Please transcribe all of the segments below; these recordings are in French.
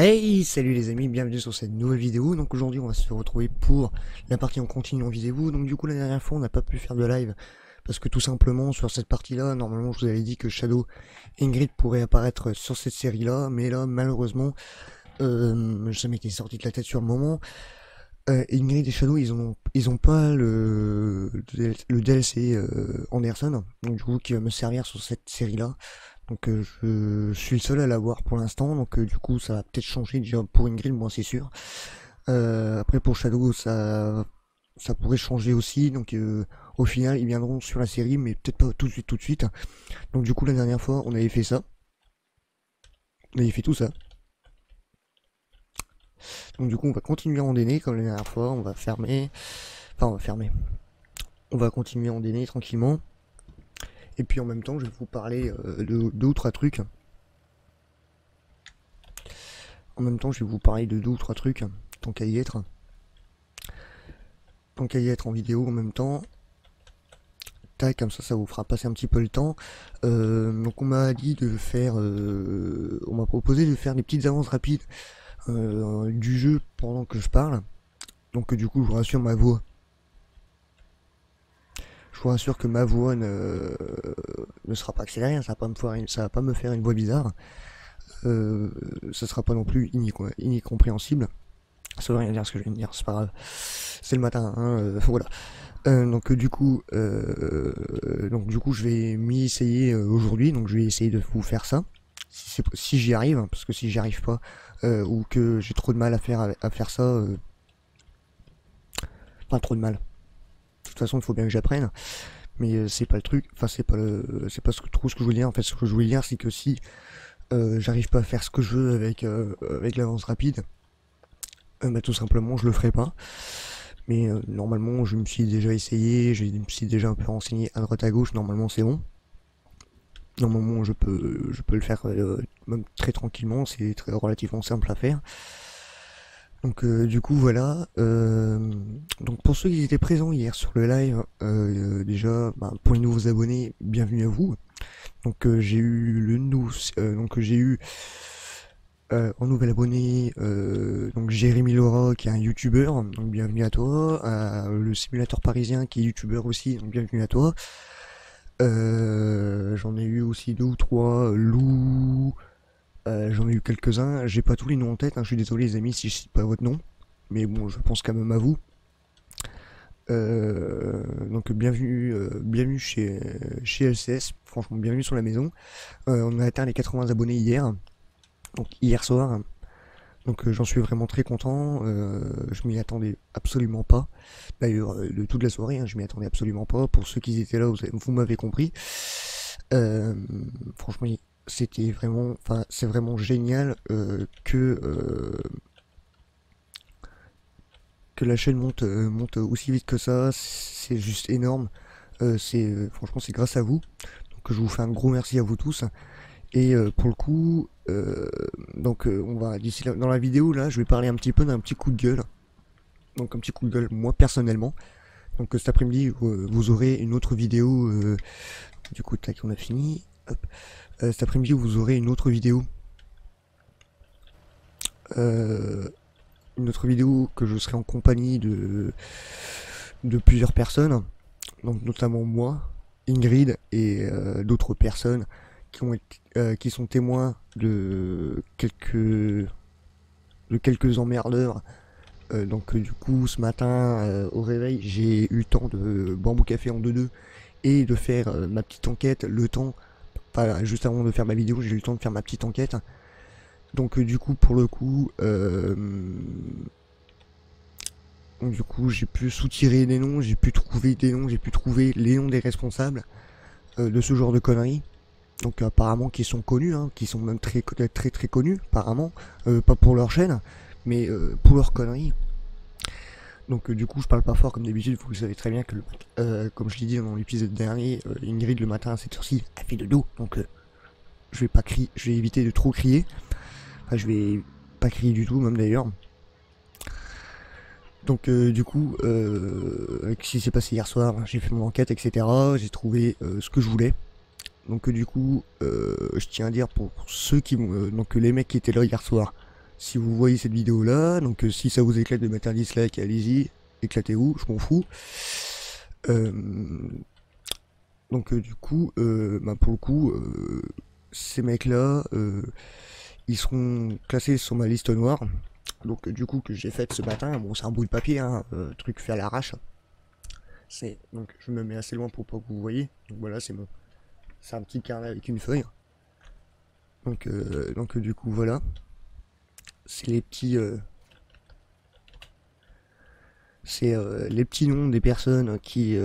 Hey, salut les amis, bienvenue sur cette nouvelle vidéo. Donc aujourd'hui on va se retrouver pour la partie en continu en vidéo. Donc du coup la dernière fois on n'a pas pu faire de live parce que tout simplement sur cette partie là, normalement je vous avais dit que Shadow et Ingrid pourraient apparaître sur cette série là, mais là malheureusement ça m'était sorti de la tête sur le moment. Ingrid et Shadow ils ont pas le DLC Anderson, donc du coup qui va me servir sur cette série là. Donc je suis le seul à l'avoir pour l'instant, donc du coup ça va peut-être changer déjà pour Ingrid, moi c'est sûr. Après pour Shadow ça pourrait changer aussi, donc au final ils viendront sur la série mais peut-être pas tout de suite. Donc du coup la dernière fois on avait fait ça, on avait fait tout ça. Donc du coup on va continuer à endainer comme la dernière fois, on va fermer, enfin on va fermer, on va continuer à endainer tranquillement. Et puis en même temps, je vais vous parler de deux ou trois trucs. Tant qu'à y être. En vidéo en même temps. Tac, comme ça, ça vous fera passer un petit peu le temps. Donc on m'a dit de faire... on m'a proposé de faire des petites avances rapides du jeu pendant que je parle. Donc du coup, je vous rassure ma voix. Je vous rassure que ma voix ne sera pas accélérée, hein, ça va pas me faire une voix bizarre, ça sera pas non plus incompréhensible, ça veut rien dire ce que je viens de dire, c'est pas grave, c'est le matin, hein, voilà. Donc du coup je vais m'y essayer aujourd'hui, donc je vais essayer de vous faire ça, si j'y arrive, hein, parce que si j'y arrive pas, ou que j'ai trop de mal à faire ça, enfin trop de mal. De toute façon il faut bien que j'apprenne, mais c'est pas le truc, enfin c'est pas trop ce que je voulais dire. En fait ce que je voulais dire c'est que si j'arrive pas à faire ce que je veux avec l'avance rapide, bah, tout simplement je le ferai pas, mais normalement je me suis déjà essayé, je me suis déjà un peu renseigné à droite à gauche, normalement c'est bon, normalement je peux le faire même très tranquillement, c'est relativement simple à faire. Donc du coup voilà, donc pour ceux qui étaient présents hier sur le live, déjà bah, pour les nouveaux abonnés, bienvenue à vous. Donc j'ai eu en nouvel abonné donc Jérémy Laura qui est un youtubeur, donc bienvenue à toi, le simulateur parisien qui est youtubeur aussi, donc bienvenue à toi. J'en ai eu aussi deux ou trois, Lou. J'en ai eu quelques-uns, j'ai pas tous les noms en tête, hein. Je suis désolé les amis si je cite pas votre nom, mais bon je pense quand même à vous. Donc bienvenue chez LCS, franchement bienvenue sur la maison. On a atteint les 80 abonnés hier, donc hier soir, donc j'en suis vraiment très content, je m'y attendais absolument pas, d'ailleurs de toute la soirée, hein, je m'y attendais absolument pas, pour ceux qui étaient là vous m'avez compris, franchement c'était vraiment, enfin c'est vraiment génial que la chaîne monte aussi vite que ça, c'est juste énorme, franchement c'est grâce à vous, donc je vous fais un gros merci à vous tous, et pour le coup donc on va d'ici là, dans la vidéo là je vais parler un petit peu d'un petit coup de gueule, donc un petit coup de gueule moi personnellement, donc cet après-midi vous aurez une autre vidéo, du coup tac on a fini. Cet après-midi vous aurez une autre vidéo que je serai en compagnie de plusieurs personnes, donc notamment moi, Ingrid et d'autres personnes qui sont témoins de quelques emmerdeurs. Donc du coup ce matin au réveil j'ai eu le temps de boire mon café en 2-2 et de faire ma petite enquête, le temps juste avant de faire ma vidéo, j'ai eu le temps de faire ma petite enquête. Donc du coup pour le coup du coup j'ai pu soutirer des noms, j'ai pu trouver des noms, j'ai pu trouver les noms des responsables de ce genre de conneries. Donc apparemment qui sont connus, hein, qui sont même très connus apparemment, pas pour leur chaîne, mais pour leurs conneries. Donc du coup je parle pas fort comme d'habitude, vous le savez très bien que comme je l'ai dit dans l'épisode dernier, Ingrid le matin à cette heure-ci a fait de dos, donc je vais pas crier, je vais éviter de trop crier, enfin je vais pas crier du tout même d'ailleurs. Donc du coup avec ce qui s'est passé hier soir, j'ai fait mon enquête etc, j'ai trouvé ce que je voulais. Donc du coup je tiens à dire pour ceux qui donc les mecs qui étaient là hier soir, si vous voyez cette vidéo là, donc si ça vous éclate de mettre un dislike, allez-y, éclatez-vous, je m'en fous. Donc du coup, bah, pour le coup, ces mecs là, ils seront classés sur ma liste noire, donc du coup que j'ai faite ce matin. Bon, c'est un bout de papier, hein, truc fait à l'arrache. Donc je me mets assez loin pour pas que vous voyez. Donc voilà, c'est bon. C'est un petit carnet avec une feuille. Donc du coup voilà. C'est les petits les petits noms des personnes qui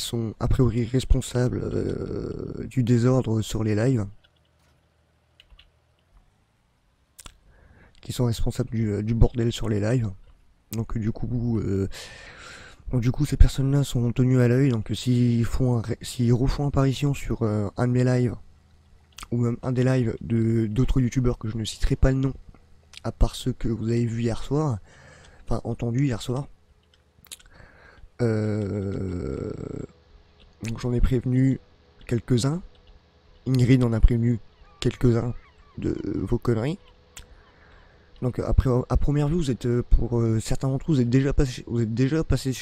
sont a priori responsables du désordre sur les lives. Qui sont responsables du bordel sur les lives. Donc du coup ces personnes-là sont tenues à l'œil, donc s'ils refont apparition sur un de mes lives, ou même un des lives d'autres youtubeurs que je ne citerai pas le nom, à part ceux que vous avez vu hier soir, enfin entendu hier soir, donc j'en ai prévenu quelques-uns, Ingrid en a prévenu quelques-uns de vos conneries. Donc après, à première vue, vous êtes pour certains d'entre vous, vous êtes déjà passé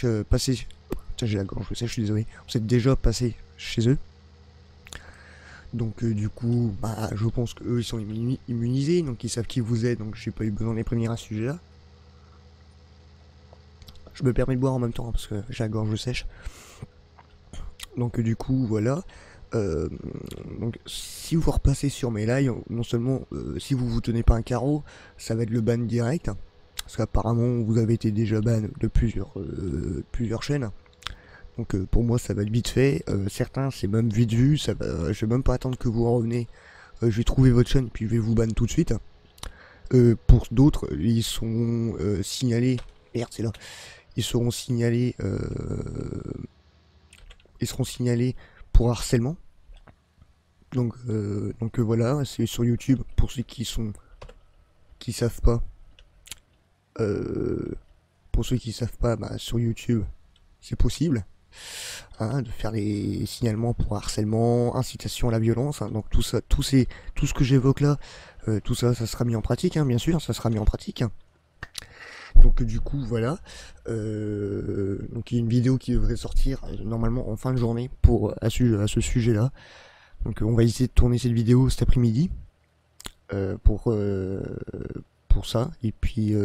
chez eux. Donc du coup, bah, je pense qu'eux ils sont immunisés, donc ils savent qui vous êtes, donc j'ai pas eu besoin de les prévenir à ce sujet-là. Je me permets de boire en même temps, hein, parce que j'ai la gorge sèche. Donc du coup, voilà. Donc si vous repassez sur mes lives, non seulement si vous vous tenez pas un carreau, ça va être le ban direct, parce qu'apparemment vous avez été déjà ban de plusieurs chaînes. Donc pour moi ça va être vite fait, certains c'est même vite vu, ça va, je vais même pas attendre que vous reveniez, je vais trouver votre chaîne puis je vais vous ban tout de suite. Pour d'autres ils sont signalés, merde c'est là, ils seront signalés, pour harcèlement. Donc voilà, c'est sur YouTube pour ceux qui savent pas, bah, sur YouTube c'est possible, hein, de faire des signalements pour harcèlement, incitation à la violence, hein, donc tout ça, tout ce que j'évoque là, tout ça ça sera mis en pratique, hein, bien sûr ça sera mis en pratique. Donc du coup voilà, donc il y a une vidéo qui devrait sortir normalement en fin de journée pour à ce sujet là. Donc on va essayer de tourner cette vidéo cet après-midi pour ça, et puis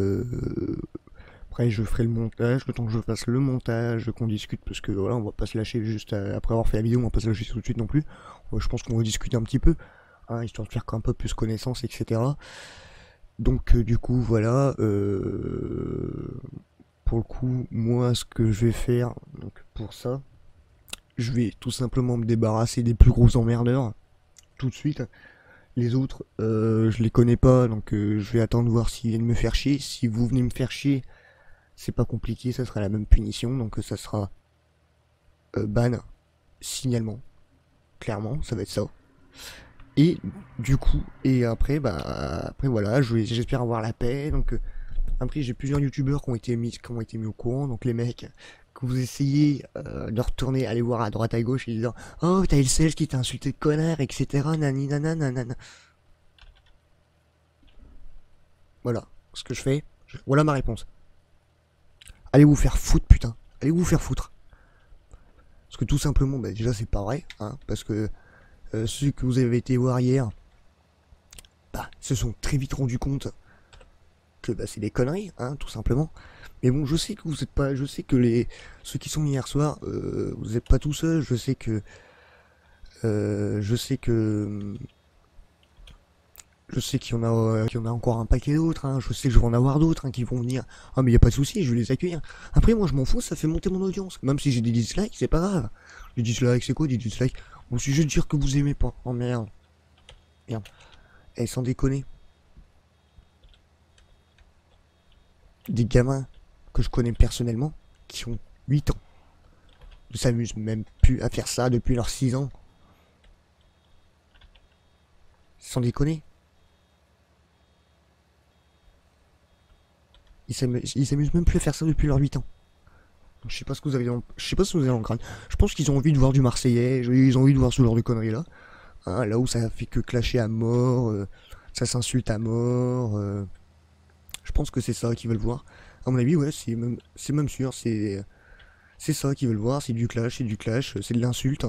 après je ferai le montage, le temps que je fasse le montage, qu'on discute, parce que voilà, on va pas se lâcher juste après avoir fait la vidéo, on va pas se lâcher tout de suite non plus. Ouais, je pense qu'on va discuter un petit peu, hein, histoire de faire un peu plus connaissance, etc. Donc du coup voilà, pour le coup moi ce que je vais faire, donc pour ça je vais tout simplement me débarrasser des plus gros emmerdeurs tout de suite. Les autres je les connais pas, donc je vais attendre voir s'ils viennent me faire chier. Si vous venez me faire chier, c'est pas compliqué, ça sera la même punition, donc ça sera ban, signalement, clairement ça va être ça. Et du coup, et après, bah, après voilà, j'espère avoir la paix. Donc, après, j'ai plusieurs youtubeurs qui ont été mis au courant. Donc, les mecs, que vous essayez de retourner, aller voir à droite, à gauche, et disant oh, t'as LCS qui t'a insulté, connard, etc. Nani, nanana, nanana. Voilà ce que je fais. Voilà ma réponse. Allez vous faire foutre, putain. Allez vous faire foutre. Parce que tout simplement, bah, déjà, c'est pas vrai. Hein, parce que. Ceux que vous avez été voir hier, bah, se sont très vite rendus compte que bah, c'est des conneries, hein, tout simplement. Mais bon, je sais que vous êtes pas, je sais que ceux qui sont hier soir, vous n'êtes pas tout seuls. Je sais que, qu'il y en a, encore un paquet d'autres. Hein, je sais que je vais en avoir d'autres, hein, qui vont venir. Ah mais y a pas de souci, je vais les accueillir. Après moi, je m'en fous, ça fait monter mon audience. Même si j'ai des dislikes, c'est pas grave. Des dislikes, c'est quoi des dislikes? Au sujet de dire que vous aimez pas. Oh merde. Merde. Eh, sans déconner. Des gamins que je connais personnellement, qui ont 8 ans, ne s'amusent même plus à faire ça depuis leurs 6 ans. Sans déconner. Ils s'amusent même plus à faire ça depuis leurs 8 ans. Je sais pas ce que vous avez dans... Je sais pas ce que vous avez dans le crâne. Je pense qu'ils ont envie de voir du Marseillais, ils ont envie de voir ce genre de conneries là. Hein, là où ça fait que clasher à mort, ça s'insulte à mort, Je pense que c'est ça qu'ils veulent voir. À mon avis, ouais, c'est même sûr, c'est ça qu'ils veulent voir, c'est du clash, c'est de l'insulte. À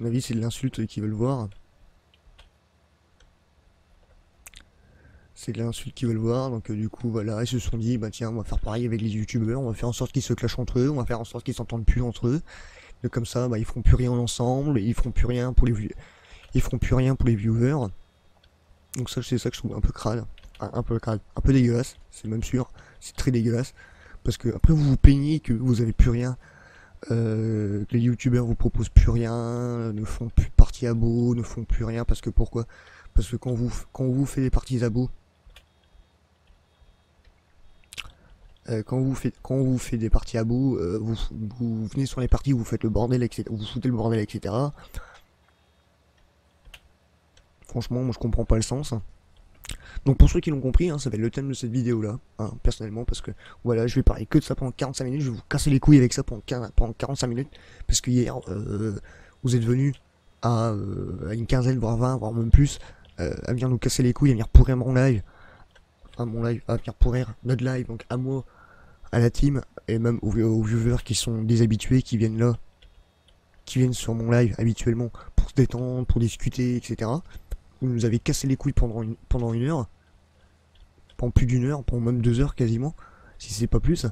mon avis, c'est de l'insulte qu'ils veulent voir. C'est de l'insulte qu'ils veulent voir, donc du coup, voilà, ils se sont dit, bah tiens, on va faire pareil avec les youtubeurs, on va faire en sorte qu'ils se clashent entre eux, on va faire en sorte qu'ils s'entendent plus entre eux. Et comme ça, bah, ils feront plus rien ensemble, ils feront plus rien pour les vues. Ils feront plus rien pour les viewers. Donc ça, c'est ça que je trouve un peu crade. Un peu dégueulasse, c'est même sûr. C'est très dégueulasse. Parce que après vous vous plaignez que vous avez plus rien. Que les youtubeurs vous proposent plus rien, ne font plus de parties abos, ne font plus rien. Parce que pourquoi? Parce que quand vous faites des parties abos. Quand on vous fait des parties abos, vous venez sur les parties, vous faites le bordel, etc. Vous foutez le bordel, etc. Franchement, moi je comprends pas le sens. Donc pour ceux qui l'ont compris, hein, ça va être le thème de cette vidéo là, hein, personnellement, parce que voilà, je vais parler que de ça pendant 45 minutes, je vais vous casser les couilles avec ça pendant 45 minutes, parce que hier, vous êtes venus à une quinzaine, voire 20, voire même plus, à venir nous casser les couilles, à venir pourrir mon live, à venir pourrir notre live, donc à moi, à la team, et même aux viewers qui sont déshabitués, qui viennent là, qui viennent sur mon live habituellement, pour se détendre, pour discuter, etc. Vous nous avez cassé les couilles pendant une heure, pendant plus d'une heure, pendant même 2 heures quasiment, si c'est pas plus.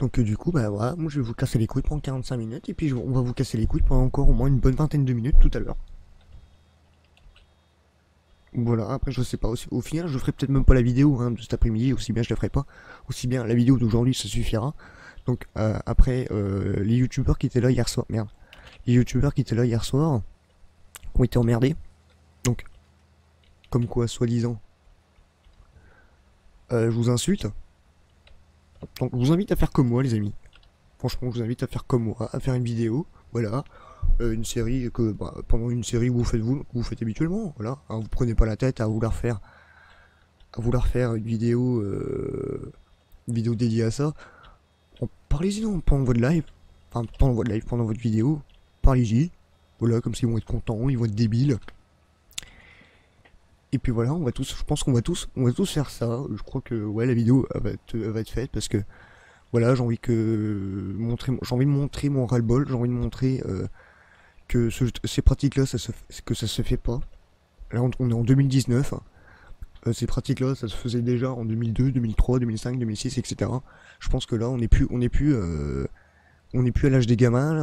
Donc du coup, bah voilà, moi je vais vous casser les couilles pendant 45 minutes, et puis on va vous casser les couilles pendant encore au moins une bonne vingtaine de minutes tout à l'heure. Voilà, après je sais pas, au final je ferai peut-être même pas la vidéo hein, de cet après-midi, aussi bien je la ferai pas, aussi bien la vidéo d'aujourd'hui ça suffira. Donc après, les youtubeurs qui étaient là hier soir, merde. Les youtubeurs qui étaient là hier soir ont été emmerdés. Donc, comme quoi, soi-disant, je vous insulte. Donc, je vous invite à faire comme moi, les amis. Franchement, je vous invite à faire comme moi, à faire une vidéo, voilà, une série que, bah, pendant une série vous faites habituellement, voilà. Hein, vous prenez pas la tête à vouloir faire une vidéo dédiée à ça. Parlez-y donc pendant votre live, enfin pendant votre live, pendant votre vidéo. Parlez-y, voilà, comme s'ils vont être contents, ils vont être débiles. Et puis voilà, on va tous, je pense qu'on va tous, faire ça. Je crois que ouais, la vidéo elle va être faite parce que voilà, j'ai envie de montrer mon ras-le-bol, j'ai envie de montrer que ces pratiques-là, ça se fait pas. Là, on est en 2019. Hein. Ces pratiques-là, ça se faisait déjà en 2002, 2003, 2005, 2006, etc. Je pense que là, on n'est plus à l'âge des gamins,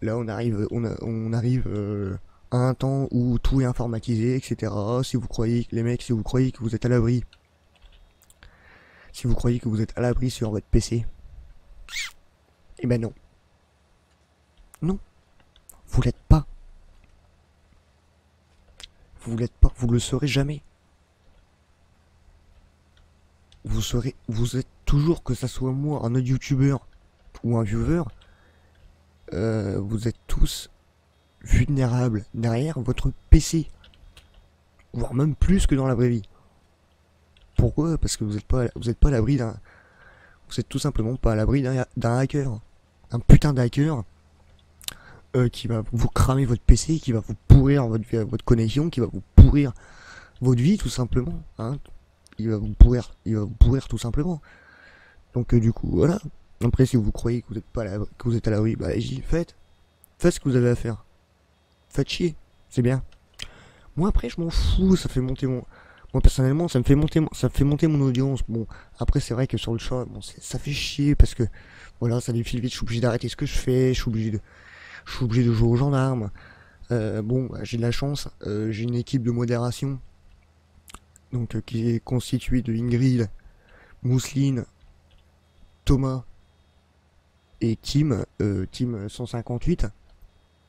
là, on arrive à un temps où tout est informatisé, etc. Si vous croyez, les mecs, si vous croyez que vous êtes à l'abri sur votre PC, eh ben non. Non. Vous l'êtes pas. Vous l'êtes pas, vous le serez jamais. Vous êtes toujours, que ça soit moi, un autre youtubeur, ou un viewer, vous êtes tous vulnérables derrière votre PC, voire même plus que dans la vraie vie. Pourquoi? Parce que vous êtes pas à l'abri d'un, vous êtes tout simplement pas à l'abri d'un hacker, un putain d'hacker qui va vous cramer votre PC, qui va vous pourrir votre connexion, qui va vous pourrir votre vie tout simplement. Hein. Il va vous pourrir tout simplement. Donc du coup voilà. Après, si vous croyez que vous êtes à l'abri, bah allez-y, faites ce que vous avez à faire. Faites chier, c'est bien. Moi après, je m'en fous, ça fait monter mon... Moi personnellement, ça me fait monter mon audience. Bon, après c'est vrai que sur le chat, bon, ça fait chier parce que... Voilà, ça défile vite, je suis obligé d'arrêter ce que je fais, je suis obligé de jouer aux gendarmes. Bon, bah, j'ai de la chance, j'ai une équipe de modération. Donc qui est constituée de Ingrid, Mousseline, Thomas... et Team 158.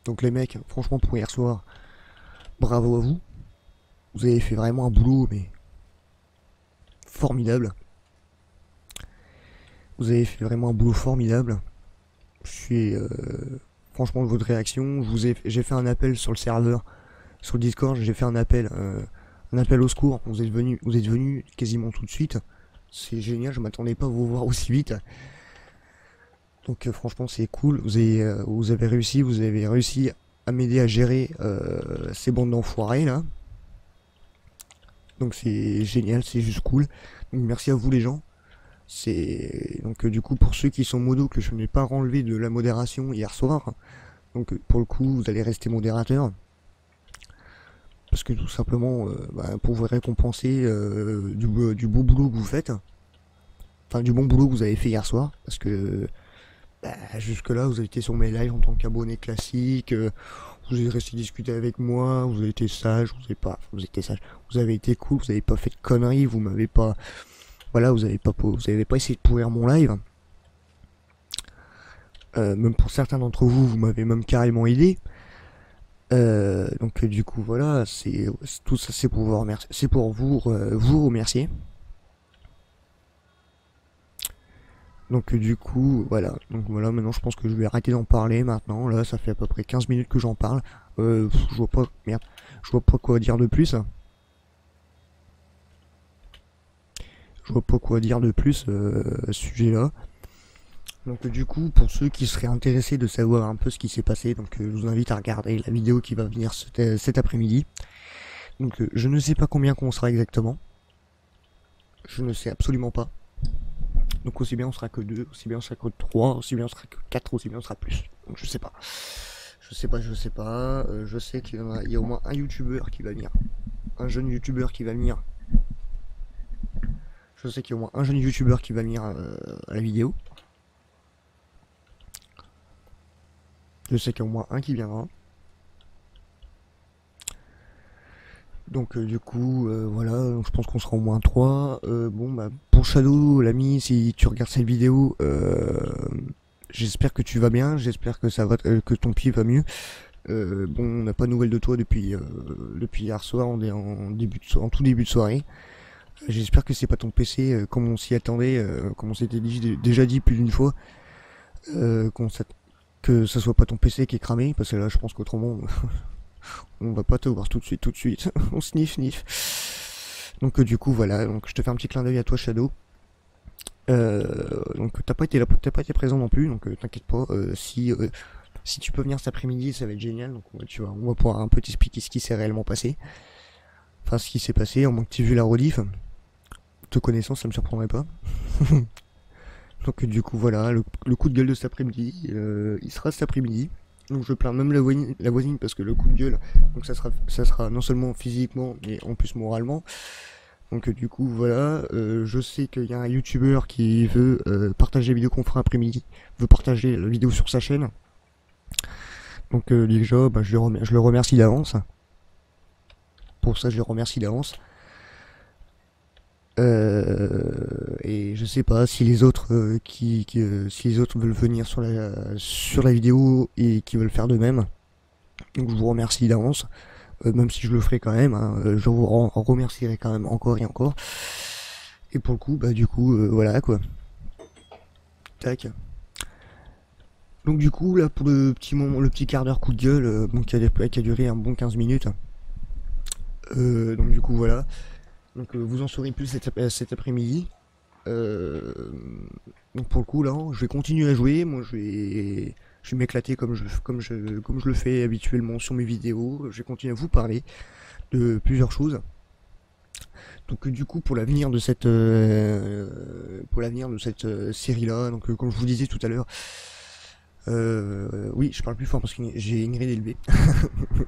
Donc les mecs, franchement pour hier soir, bravo à vous. Vous avez fait vraiment un boulot, mais formidable. Vous avez fait vraiment un boulot formidable. Je suis franchement de votre réaction. J'ai fait un appel sur le serveur, sur le Discord. J'ai fait un appel au secours. Vous êtes venus quasiment tout de suite. C'est génial. Je m'attendais pas à vous voir aussi vite. Donc franchement c'est cool, vous avez réussi à m'aider à gérer ces bandes d'enfoirés là. Donc c'est génial, c'est juste cool. Donc merci à vous les gens. C'est donc du coup pour ceux qui sont modos que je n'ai pas renlevé de la modération hier soir. Donc pour le coup vous allez rester modérateur. Parce que tout simplement pour vous récompenser du beau boulot que vous faites. Enfin du bon boulot que vous avez fait hier soir. Parce que jusque là vous avez été sur mes lives en tant qu'abonné classique. Vous avez resté discuter avec moi, vous avez été sage, vous avez pas, vous étiez sage, vous avez été cool, vous n'avez pas fait de conneries, vous m'avez pas, voilà, vous avez pas essayé de pourrir mon live. Même pour certains d'entre vous, vous m'avez même carrément aidé. Donc du coup voilà, c'est tout ça, c'est pour vous remercier, c'est pour vous vous remercier. Donc du coup voilà, donc voilà, maintenant je pense que je vais arrêter d'en parler maintenant, là ça fait à peu près 15 minutes que j'en parle, je vois pas, merde, je vois pas quoi dire de plus, à ce sujet là. Donc du coup pour ceux qui seraient intéressés de savoir un peu ce qui s'est passé, donc je vous invite à regarder la vidéo qui va venir cet après-midi. Donc je ne sais pas combien qu'on sera exactement, je ne sais absolument pas. Donc aussi bien on sera que 2, aussi bien on sera que 3, aussi bien on sera que 4, aussi bien on sera plus. Donc je sais pas. Je sais pas. Je sais qu'il y a au moins un youtubeur qui va venir. Un jeune youtubeur qui va venir. Je sais qu'il y a au moins un jeune youtubeur qui va venir à la vidéo. Je sais qu'il y a au moins un qui viendra. Donc du coup voilà, donc, je pense qu'on sera au moins 3. Bon bah pour Shadow l'ami, si tu regardes cette vidéo, j'espère que tu vas bien, j'espère que ça va, que ton pied va mieux. Bon on n'a pas de nouvelles de toi depuis hier soir, on est en tout début de soirée. J'espère que c'est pas ton PC comme on s'y attendait, comme on s'était déjà dit plus d'une fois, que ça soit pas ton PC qui est cramé, parce que là je pense qu'autrement on va pas te voir tout de suite, on sniff. Donc du coup voilà, donc je te fais un petit clin d'œil à toi Shadow. Donc t'as pas été là, t'as pas été présent non plus, donc t'inquiète pas, si tu peux venir cet après-midi ça va être génial, donc on va pouvoir un peu t'expliquer ce qui s'est réellement passé. Enfin ce qui s'est passé, en moins que tu aies vu la rediff, te connaissant ça me surprendrait pas. Donc du coup voilà, le coup de gueule de cet après-midi, il sera cet après-midi. Donc je plains même la voisine parce que le coup de gueule, donc ça sera non seulement physiquement mais en plus moralement. Donc du coup voilà, je sais qu'il y a un youtubeur qui veut partager la vidéo qu'on fera après-midi, veut partager la vidéo sur sa chaîne. Donc déjà bah, je le remercie d'avance. Pour ça je le remercie d'avance. Et je sais pas si les autres si les autres veulent venir sur la vidéo et qui veulent faire de même. Donc je vous remercie d'avance, même si je le ferai quand même, hein, je vous remercierai quand même encore et encore. Et pour le coup bah du coup voilà quoi. Tac. Donc du coup là pour le petit moment, le petit quart d'heure coup de gueule, bon, qui a duré un bon 15 minutes. Donc du coup voilà. Donc vous en saurez plus cet après-midi. Donc pour le coup là, je vais continuer à jouer. Moi je vais m'éclater comme je le fais habituellement sur mes vidéos. Je vais continuer à vous parler de plusieurs choses. Donc du coup pour l'avenir de cette série là, donc comme je vous disais tout à l'heure. Oui, je parle plus fort parce que j'ai Ingrid élevée.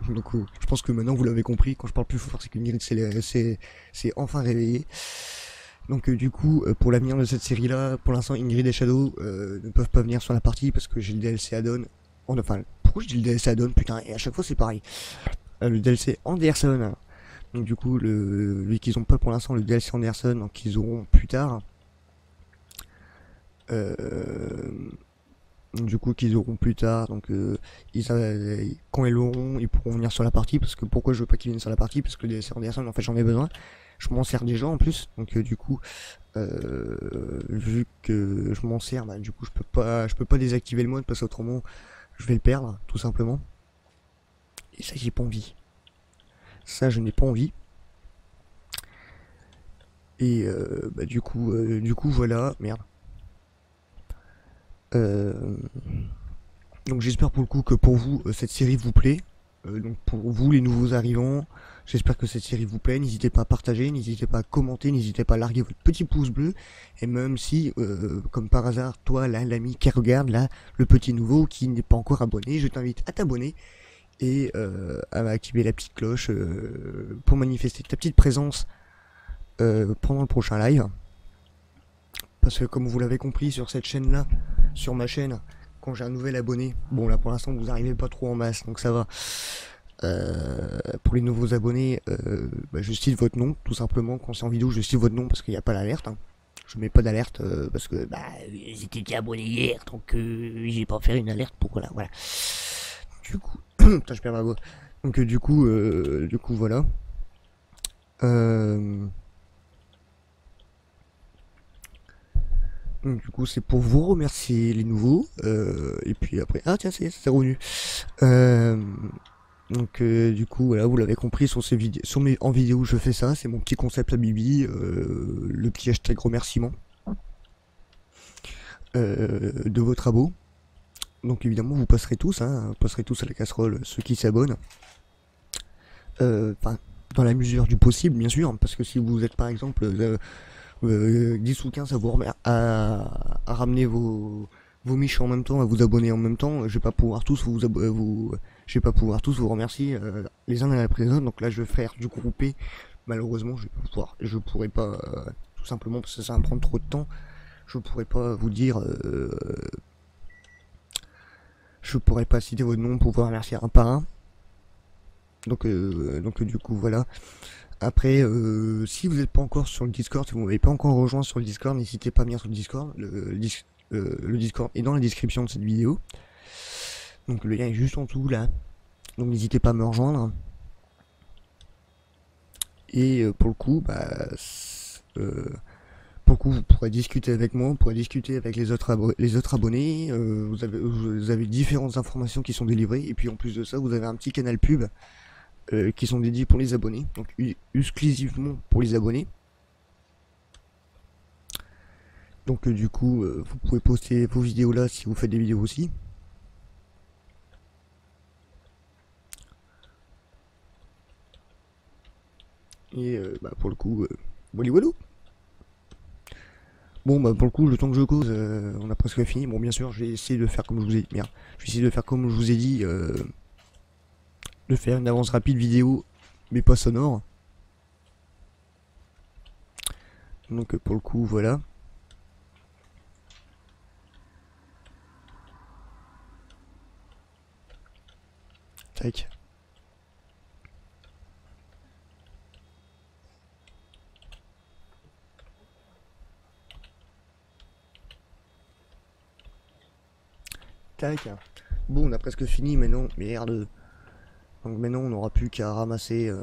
Donc je pense que maintenant vous l'avez compris, quand je parle plus fort c'est qu'Ingrid s'est enfin réveillée. Donc du coup pour l'avenir de cette série là, pour l'instant Ingrid et Shadow ne peuvent pas venir sur la partie parce que j'ai le DLC add-on. Enfin pourquoi je dis le DLC add-on putain, et à chaque fois c'est pareil, le DLC Anderson hein. Donc du coup vu qu'ils ont pas pour l'instant le DLC Anderson, donc qu'ils auront plus tard, donc quand ils l'auront, ils pourront venir sur la partie, parce que pourquoi je veux pas qu'ils viennent sur la partie, parce que le DLC Anderson en fait j'en ai besoin, je m'en sers déjà en plus, donc du coup vu que je m'en sers, bah du coup je peux pas désactiver le mode parce qu'autrement je vais le perdre tout simplement, et ça j'ai pas envie, ça je n'ai pas envie. Et bah du coup voilà, merde. Donc j'espère pour le coup que pour vous cette série vous plaît. Donc pour vous les nouveaux arrivants, j'espère que cette série vous plaît. N'hésitez pas à partager, n'hésitez pas à commenter, n'hésitez pas à larguer votre petit pouce bleu. Et même si, comme par hasard, toi là, l'ami qui regarde, là, le petit nouveau qui n'est pas encore abonné, je t'invite à t'abonner et à activer la petite cloche pour manifester ta petite présence pendant le prochain live. Parce que comme vous l'avez compris sur cette chaîne là, sur ma chaîne, quand j'ai un nouvel abonné, bon là pour l'instant vous arrivez pas trop en masse donc ça va, pour les nouveaux abonnés bah, je cite votre nom tout simplement. Quand c'est en vidéo je cite votre nom parce qu'il n'y a pas d'alerte, hein. Je mets pas d'alerte parce que bah j'étais déjà abonné hier donc j'ai pas fait une alerte pour voilà, voilà. Du coup, putain je perds ma voix, donc du coup voilà, donc, du coup c'est pour vous remercier les nouveaux, et puis après, ah tiens c'est revenu, donc du coup voilà vous l'avez compris sur ces vidéos, en vidéo je fais ça, c'est mon petit concept à Bibi, le petit hashtag remerciement de vos travaux, donc évidemment vous passerez tous, hein, vous passerez tous à la casserole ceux qui s'abonnent, enfin dans la mesure du possible bien sûr, parce que si vous êtes par exemple 10 ou 15 à ramener vos miches en même temps, à vous abonner en même temps, je vais pas pouvoir tous vous remercier les uns après les autres, donc là je vais faire du groupé, malheureusement je pourrais pas, tout simplement parce que ça va me prendre trop de temps, je pourrais pas vous dire, je pourrais pas citer votre nom pour pouvoir remercier un par un, donc du coup voilà. Après, si vous n'êtes pas encore sur le Discord, si vous m'avez pas encore rejoint sur le Discord, n'hésitez pas à venir sur le Discord. Le Discord est dans la description de cette vidéo. Donc le lien est juste en dessous là. Donc n'hésitez pas à me rejoindre. Et pour le coup, bah, vous pourrez discuter avec moi, vous pourrez discuter avec les autres abonnés. Vous avez différentes informations qui sont délivrées. Et puis en plus de ça, vous avez un petit canal pub. Qui sont dédiés pour les abonnés, donc exclusivement pour les abonnés, donc du coup vous pouvez poster vos vidéos là si vous faites des vidéos aussi, et bah, pour le coup wally walou. Bon bah pour le coup le temps que je cause on a presque fini. Bon bien sûr je vais essayer de faire comme je vous ai dit, merde, je vais essayer de faire comme je vous ai dit, de faire une avance rapide vidéo mais pas sonore, donc pour le coup voilà, tac, tac, bon on a presque fini maintenant, merde. Donc maintenant on n'aura plus qu'à ramasser,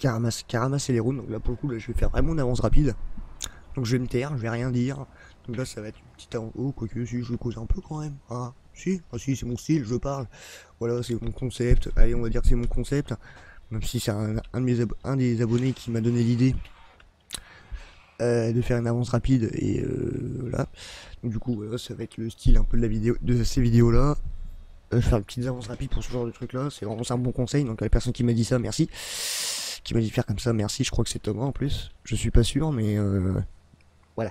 ramasser les rounds. Donc là pour le coup là, je vais faire vraiment une avance rapide. Donc je vais me taire, je vais rien dire. Donc là ça va être une petite avance. Oh quoique si je cause un peu quand même. Ah si, ah, si c'est mon style, je parle. Voilà c'est mon concept. Allez on va dire que c'est mon concept. Même si c'est un des abonnés qui m'a donné l'idée de faire une avance rapide et voilà. Donc du coup voilà, ça va être le style un peu de la vidéo, de ces vidéos là. Faire des petites avances rapides pour ce genre de truc là, c'est vraiment un bon conseil, donc la personne qui m'a dit ça, merci, qui m'a dit de faire comme ça, merci, je crois que c'est Thomas en plus, je suis pas sûr mais voilà,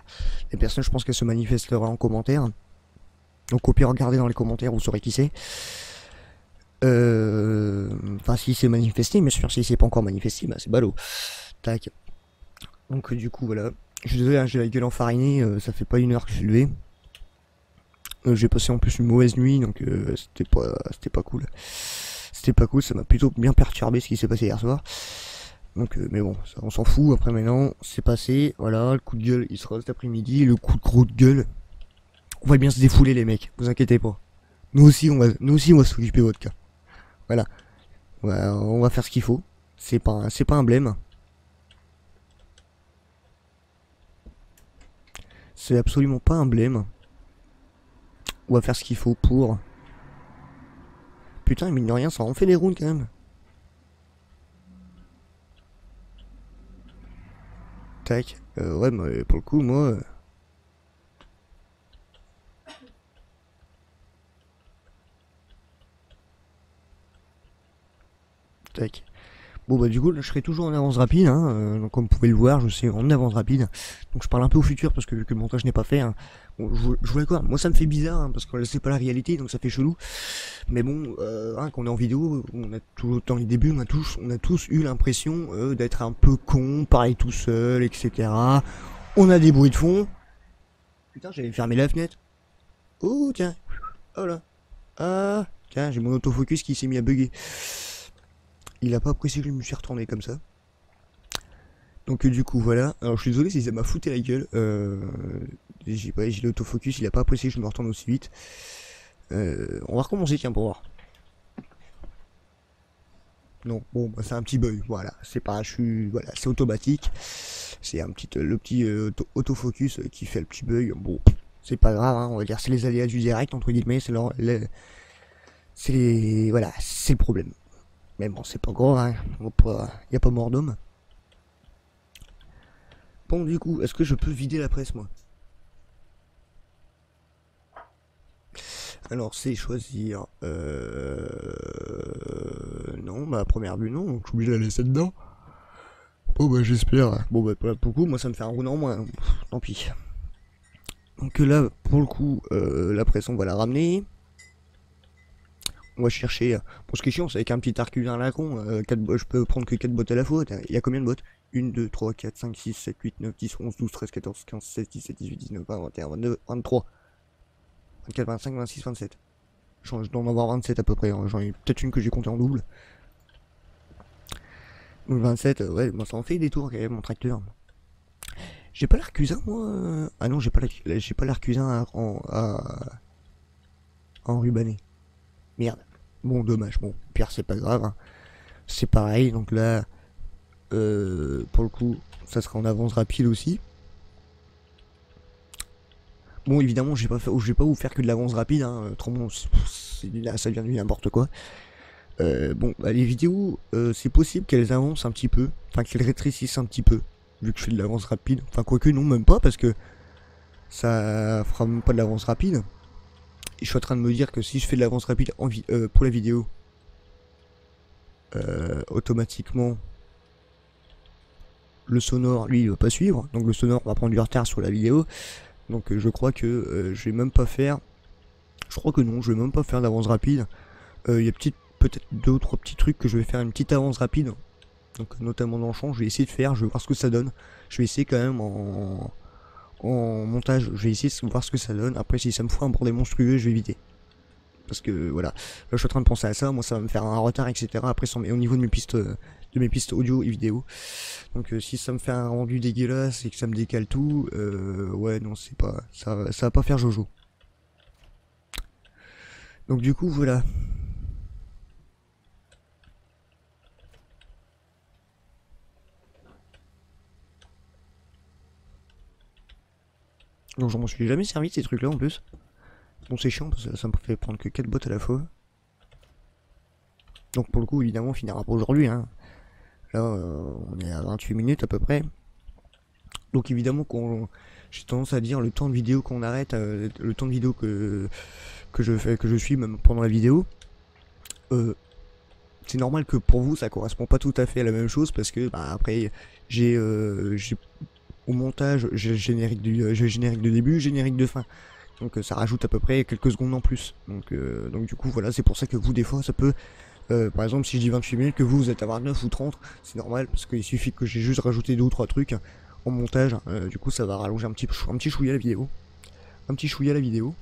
les personnes je pense qu'elles se manifestera en commentaire, donc au pire regardez dans les commentaires, vous saurez qui c'est, enfin si c'est manifesté, mais sûr si c'est pas encore manifesté, bah c'est ballot, tac, donc du coup voilà, je suis désolé hein, j'ai la gueule enfarinée, ça fait pas une heure que je suis levé. J'ai passé en plus une mauvaise nuit donc c'était pas cool. C'était pas cool, ça m'a plutôt bien perturbé ce qui s'est passé hier soir. Donc mais bon, ça, on s'en fout, après maintenant, c'est passé, voilà, le coup de gueule, il sera cet après-midi, le coup de gros de gueule. On va bien se défouler les mecs, vous inquiétez pas. Nous aussi on va s'occuper de votre cas. Voilà. On va faire ce qu'il faut. C'est pas un blême. C'est absolument pas un blême. On va faire ce qu'il faut pour... Putain, mine de rien, ça en fait les rounds quand même. Tac. Ouais, mais pour le coup, moi... Tac. Bon bah du coup là, je serai toujours en avance rapide, hein, donc comme vous pouvez le voir, je suis en avance rapide, donc je parle un peu au futur parce que vu que le montage n'est pas fait, hein, bon, je vous l'accorde, moi ça me fait bizarre, hein, parce que c'est pas la réalité, donc ça fait chelou, mais bon, hein, quand on est en vidéo, on a toujours, dans les débuts, on a tous eu l'impression d'être un peu con, parler tout seul, etc, on a des bruits de fond, putain j'avais fermé la fenêtre, oh tiens, oh là, ah, tiens j'ai mon autofocus qui s'est mis à bugger. Il a pas apprécié que je me suis retourné comme ça. Donc du coup voilà. Alors je suis désolé si ça m'a fouté la gueule. J'ai l'autofocus, il a pas apprécié que je me retourne aussi vite. On va recommencer tiens pour voir. Non, bon bah, c'est un petit bug, voilà, c'est pas voilà, c'est automatique. C'est un petit autofocus qui fait le petit bug. Bon, c'est pas grave, hein, on va dire c'est les aléas du direct entre guillemets, c'est voilà, c'est le problème. Mais bon, c'est pas grave, hein. Y a pas mort d'homme. Bon, du coup, est-ce que je peux vider la presse, moi? Alors, c'est choisir... Non, ma première but, non. Donc, j'ai oublié de la laisser dedans. Bon, bah, j'espère. Bon, bah, pour le coup, moi, ça me fait un round en moins. Pff, tant pis. Donc là, pour le coup, la presse, on va la ramener. On va chercher, pour ce qui est chiant, c'est avec un petit arculin à la con, je peux prendre que 4 bottes à la fois, il y a combien de bottes? 1, 2, 3, 4, 5, 6, 7, 8, 9, 10, 11, 12, 13, 14, 15, 16, 17, 18, 19, 20, 21, 22, 23, 24, 25, 26, 27. Je dois en avoir 27 à peu près, j'en ai peut-être une que j'ai comptée en double. Donc 27, ouais, bon, ça en fait des tours quand même, mon tracteur. J'ai pas l'arcusin moi. Ah non, j'ai pas l'arcusin à enrubaner. Merde. Bon, dommage. Bon, pire, c'est pas grave. Hein. C'est pareil. Donc là, pour le coup, ça sera en avance rapide aussi. Bon, évidemment, je vais pas vous faire que de l'avance rapide. Hein. Trop bon, là, ça devient du n'importe quoi. Bon, bah, les vidéos, c'est possible qu'elles avancent un petit peu. Enfin, qu'elles rétrécissent un petit peu. Vu que je fais de l'avance rapide. Enfin, quoique, non, même pas. Parce que ça fera même pas de l'avance rapide. Et je suis en train de me dire que si je fais de l'avance rapide pour la vidéo, automatiquement, le sonore, lui, il va pas suivre. Donc le sonore va prendre du retard sur la vidéo. Donc je crois que je vais même pas faire... Je crois que non, je vais même pas faire d'avance rapide. Il y a peut-être 2 ou 3 petits trucs que je vais faire une petite avance rapide. Donc notamment dans le champ, je vais essayer de faire, je vais voir ce que ça donne. Je vais essayer quand même en montage, je vais essayer de voir ce que ça donne. Après, si ça me fout un bordel monstrueux, je vais éviter. Parce que voilà, là je suis en train de penser à ça. Moi, ça va me faire un retard, etc. Après, ça, au niveau de mes pistes audio et vidéo. Donc, si ça me fait un rendu dégueulasse et que ça me décale tout, ouais, non, c'est pas ça va pas faire Jojo. Donc, du coup, voilà. Donc je m'en suis jamais servi de ces trucs là en plus. Bon c'est chiant parce que ça me fait prendre que 4 bottes à la fois. Donc pour le coup évidemment on finira pas aujourd'hui hein. Là on est à 28 minutes à peu près. Donc évidemment j'ai tendance à dire le temps de vidéo qu'on arrête, le temps de vidéo que je suis même pendant la vidéo. C'est normal que pour vous ça correspond pas tout à fait à la même chose parce que bah, après j'ai au montage, j'ai générique de début, générique de fin. Donc ça rajoute à peu près quelques secondes en plus. Donc du coup voilà, c'est pour ça que vous des fois ça peut... par exemple si je dis 28 minutes que vous êtes à 29 ou 30, c'est normal parce qu'il suffit que j'ai juste rajouté 2 ou 3 trucs en montage. Du coup ça va rallonger un petit chouïa la vidéo. Un petit chouïa la vidéo.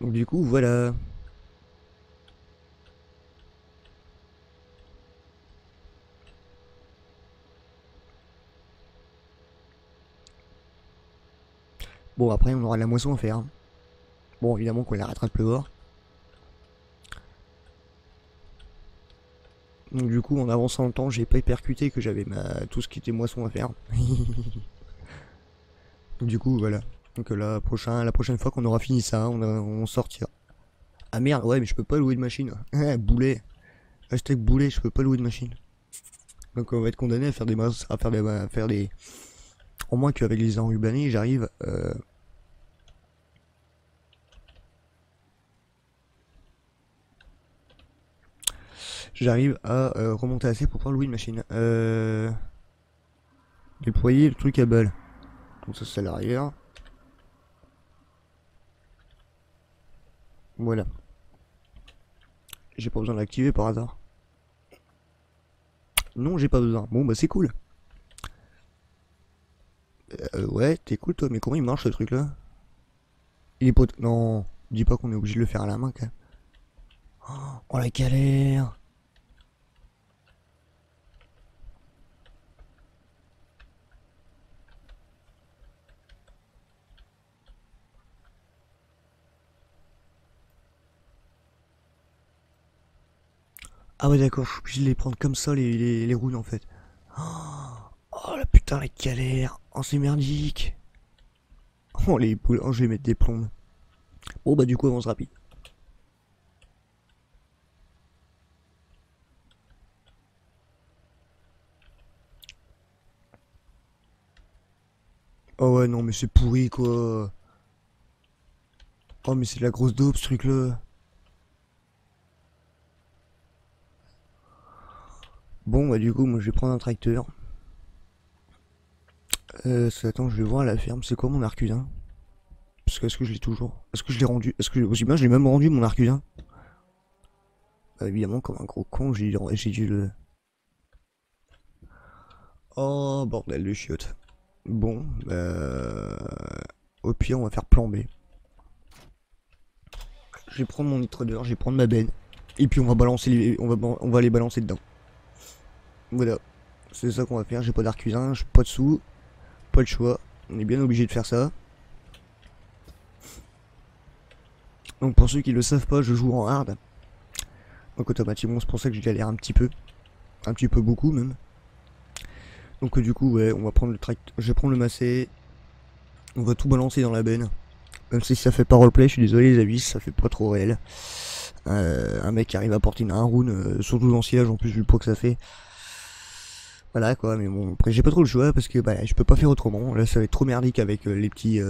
Donc du coup voilà... Bon après on aura de la moisson à faire. Bon évidemment qu'on arrêtera de pleuvoir. Donc du coup en avançant le temps j'ai pas percuté que j'avais tout ce qui était moisson à faire. Du coup voilà. Donc la prochaine fois qu'on aura fini ça on sortira. Ah merde ouais mais je peux pas louer de machine. Boulet. Hashtag boulet, je peux pas louer de machine. Donc on va être condamné à faire des masses, à faire des au moins qu'avec les enrubanés, j'arrive j'arrive à remonter assez pour pouvoir louer une machine. Déployer le truc à balle. Donc ça c'est à l'arrière. Voilà. J'ai pas besoin de l'activer par hasard. Non, j'ai pas besoin. Bon bah c'est cool. Ouais, t'es cool toi, mais comment il marche ce truc là? Il est pas... Non, dis pas qu'on est obligé de le faire à la main quand même. Oh la galère! Ah ouais d'accord, je suis obligé de les prendre comme ça les roues en fait. Oh la putain la galère. Oh c'est merdique. Oh les poules, oh je vais mettre des plombes. Bon bah du coup avance rapide. Oh ouais non mais c'est pourri quoi. Oh mais c'est de la grosse dope ce truc là. Bon bah du coup moi je vais prendre un tracteur. Attends, je vais voir à la ferme, c'est quoi mon arcusin? Parce que est-ce que je l'ai toujours? Est-ce que je l'ai rendu? Est-ce que aussi bien je l'ai même rendu mon arcusin? Bah, évidemment comme un gros con j'ai dû le... Oh bordel de chiottes. Bon au pire on va faire plan B. Je vais prendre mon e-trader, je vais prendre ma benne. Et puis on va balancer les... on va les balancer dedans. Voilà, c'est ça qu'on va faire, j'ai pas d'arcusin, j'ai pas de sous, pas de choix, on est bien obligé de faire ça. Donc pour ceux qui le savent pas, je joue en hard. Donc automatiquement c'est pour ça que je galère un petit peu beaucoup même. Donc du coup ouais, on va prendre le tracteur, je vais prendre le macé, on va tout balancer dans la benne. Même si ça fait pas roleplay, je suis désolé les avis, ça fait pas trop réel. Un mec qui arrive à porter un round, surtout dans le sillage en plus vu le poids que ça fait. Voilà quoi, mais bon, après j'ai pas trop le choix parce que bah je peux pas faire autrement, là ça va être trop merdique avec les petits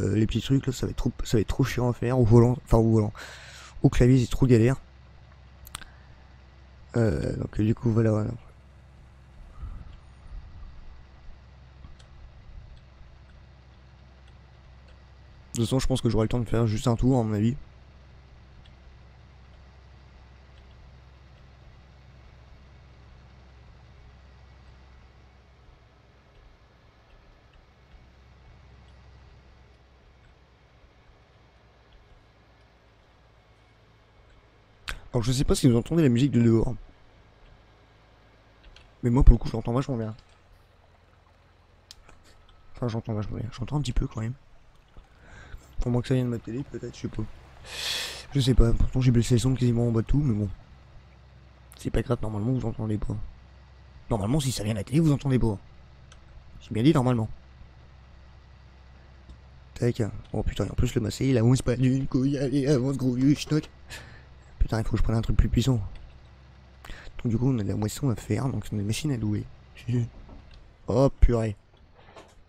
trucs, là ça va être trop chiant à faire, au volant, au clavier c'est trop galère. Donc du coup voilà. De toute façon je pense que j'aurai le temps de faire juste un tour à mon avis. Alors je sais pas si vous entendez la musique de dehors. Mais moi pour le coup je l'entends vachement bien. Enfin j'entends vachement bien, j'entends un petit peu quand même. Pour moi que ça vienne de ma télé peut-être, je sais pas. Je sais pas, pourtant j'ai baissé le son quasiment en bas de tout, mais bon. C'est pas grave, normalement vous entendez pas. Normalement si ça vient de la télé vous entendez pas. J'ai bien dit normalement. Tac, oh putain et en plus le macé il avance pas d'une couille, allez avance gros vieux schnock. Putain, il faut que je prenne un truc plus puissant. Donc du coup, on a de la moisson à faire, donc on a une machine à louer. Oh purée.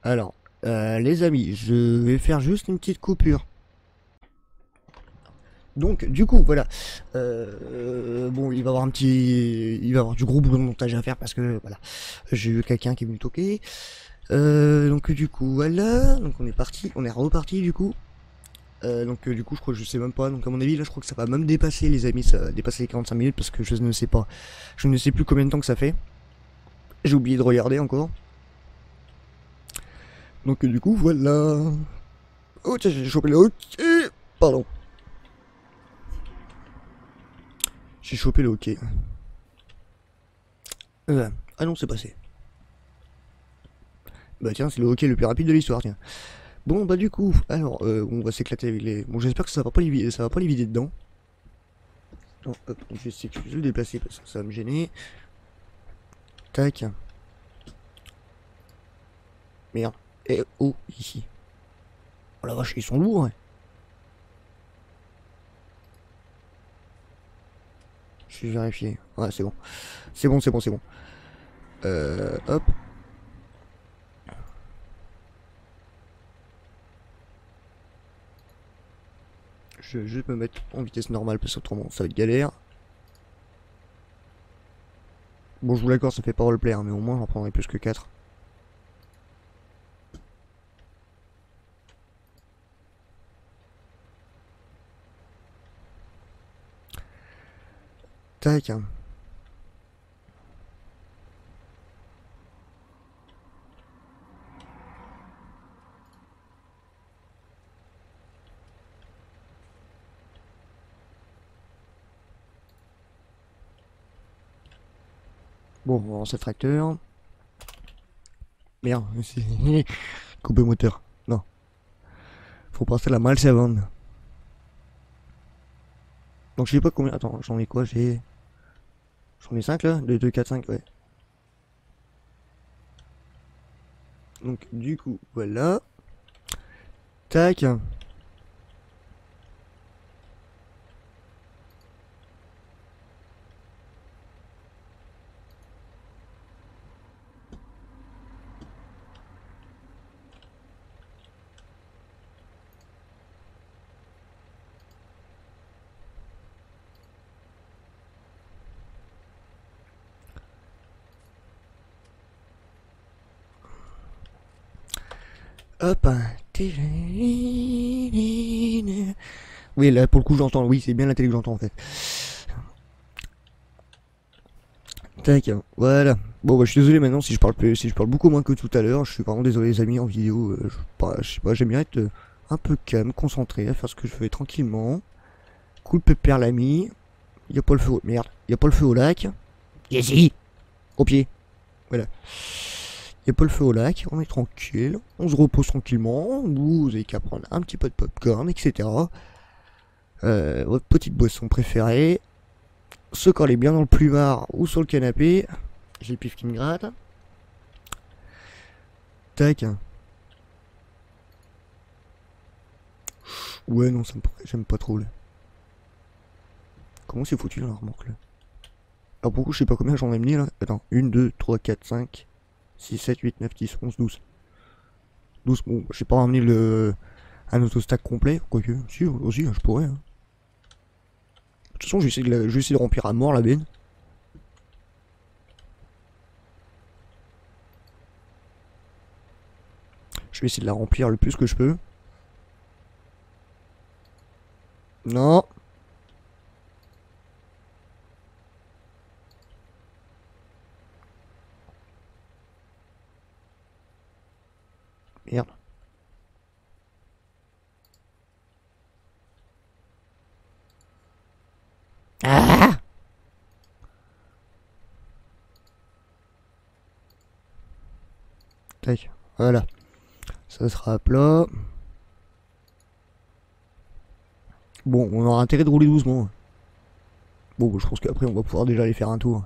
Alors, les amis, je vais faire juste une petite coupure. Donc du coup, voilà. Bon, il va y avoir du gros boulot de montage à faire parce que voilà, j'ai eu quelqu'un qui est venu toquer. Donc du coup, voilà. Donc on est parti, on est reparti du coup. Donc du coup je crois que je sais même pas, donc à mon avis là je crois que ça va même dépasser les amis, ça va dépasser les 45 minutes parce que je ne sais pas, je ne sais plus combien de temps que ça fait, j'ai oublié de regarder encore, donc du coup voilà, oh tiens j'ai chopé le hockey, pardon, j'ai chopé le hockey, ah non c'est passé, bah tiens c'est le hockey le plus rapide de l'histoire tiens. Bon bah du coup, alors on va s'éclater avec les... Bon j'espère que ça va pas les vider dedans. Non, hop, je vais essayer de le déplacer parce que ça va me gêner. Tac. Merde. Et oh, ici. Oh la vache, ils sont lourds hein. Je vais vérifier. Ouais c'est bon. C'est bon. Hop. Je vais juste me mettre en vitesse normale parce que autrement ça va être galère. Bon, je vous l'accorde, ça fait pas roleplay, hein, mais au moins j'en prendrai plus que 4. Tac. Bon, on va lancer le tracteur. Merde, couper moteur. Non. Faut passer la malle savante. Donc je sais pas combien. Attends, j'en ai quoi? J'en ai 5 là. 2, 4, 5, ouais. Donc du coup, voilà. Tac. Hop. Oui, là, pour le coup, j'entends. Oui, c'est bien la télé que j'entends, en fait. Tac, voilà. Bon, bah, je suis désolé maintenant si je parle plus, si je parle beaucoup moins que tout à l'heure. Je suis vraiment désolé, les amis, en vidéo. Je sais pas, j'aime bien être un peu calme, concentré, à faire ce que je fais tranquillement. Cool, pépère, l'ami. Y'a pas le feu au... Merde. Y'a pas le feu au lac. Y'a si. Au pied. Voilà. Y'a pas le feu au lac, on est tranquille, on se repose tranquillement, vous avez qu'à prendre un petit peu de popcorn, etc. Votre petite boisson préférée, ce qu'on est bien dans le plumard ou sur le canapé, j'ai le pif qui me gratte. Tac. Ouais non, j'aime pas trop là. Comment c'est foutu dans la remorque là? Alors pour le coup, je sais pas combien j'en ai mis là, attends, 1, 2, 3, 4, 5... 6, 7, 8, 9, 10, 11, 12. 12, bon, j'ai pas ramené le... un auto-stack complet, quoique. Si, aussi, je pourrais. Hein. De toute façon, je vais essayer de remplir à mort la benne. Je vais essayer de la remplir le plus que je peux. Non. Merde. Ah, tac, voilà. Ça sera à plat. Bon, on aura intérêt de rouler doucement. Bon, je pense qu'après on va pouvoir déjà aller faire un tour.